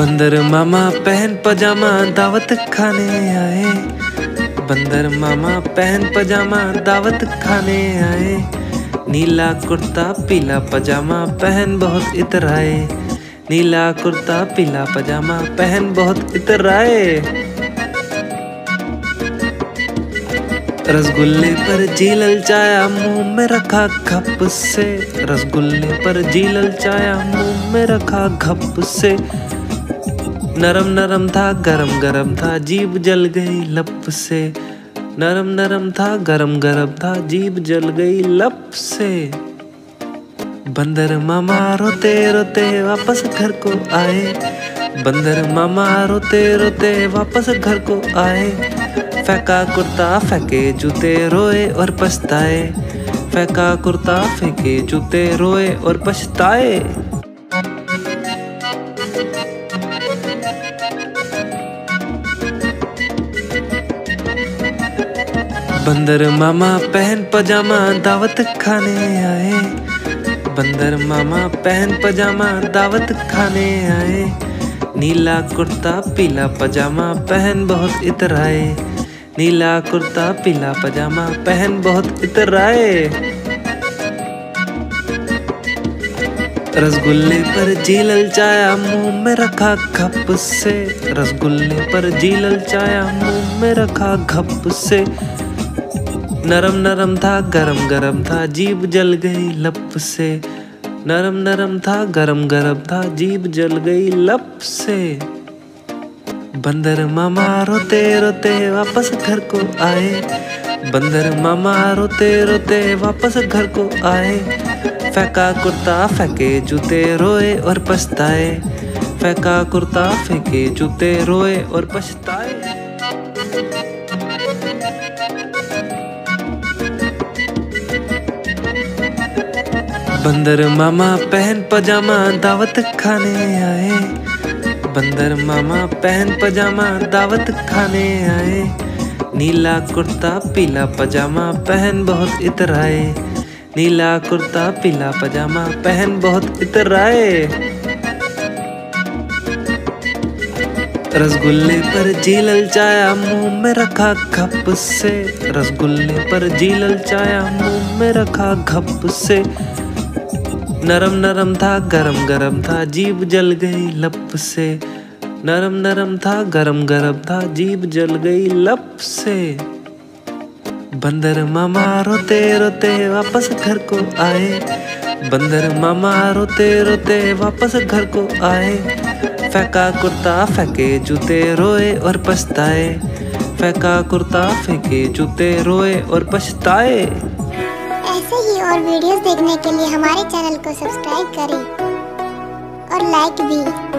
बंदर मामा पहन पजामा दावत खाने आए। बंदर मामा पहन पजामा दावत खाने आए। नीला कुर्ता पीला पजामा पहन बहुत इतराए। नीला कुर्ता पीला पजामा पहन बहुत इतराए। रसगुल्ले पर जी ललचाया मुंह में रखा घप से। रसगुल्ले पर जी ललचाया मुंह में रखा घप से। नरम नरम था गरम गरम था जीभ जल गई लप से। नरम नरम था गरम गरम था जीभ जल गई लप से। बंदर मामा रोते रोते वापस घर को आए। बंदर मामा रोते रोते वापस घर को आए। फेंका कुर्ता फेंके जूते रोए और पछताए। फेंका कुर्ता फेंके जूते रोए और पछताए। बंदर मामा पहन पजामा दावत खाने आए। बंदर मामा पहन पजामा दावत खाने आए। नीला कुर्ता पीला पजामा पहन बहुत इतराए। नीला कुर्ता पीला पजामा पहन बहुत इतराए। रसगुल्ले पर जी ललचाया मुंह में रखा घप से। रसगुल्ले पर जी ललचाया मुंह में रखा घप से। नरम नरम था गरम गरम था जीभ जल गई लप से। नरम नरम था गरम गरम था जीभ जल गई लप से। बंदर मामा रोते रोते वापस घर को आए। बंदर मामा रोते रोते वापस घर को आए। फेंका कुर्ता फेंके जूते रोए और पछताए। फेंका कुर्ता फेंके जूते रोए और पछताए। बंदर मामा पहन पजामा दावत खाने आए। बंदर मामा पहन पजामा दावत खाने आए। नीला कुर्ता पीला पजामा पहन बहुत इतराए। नीला कुर्ता पीला पजामा पहन बहुत इतराए। रसगुल्ले पर जी ललचाया मुंह में रखा घप से। रसगुल्ले पर जी ललचाया मुंह में रखा घप से। नरम नरम था गरम गरम था जीभ जल गई लप से। नरम नरम था गरम गरम था जीभ जल गई लप से। बंदर मामा रोते रोते वापस घर को आए। बंदर मामा रोते रोते वापस घर को आए। फेंका कुर्ता फेंके जूते रोए और पछताए। फेंका कुर्ता फेंके जूते रोए और पछताए। ऐसे ही और वीडियोस देखने के लिए हमारे चैनल को सब्सक्राइब करें और लाइक भी।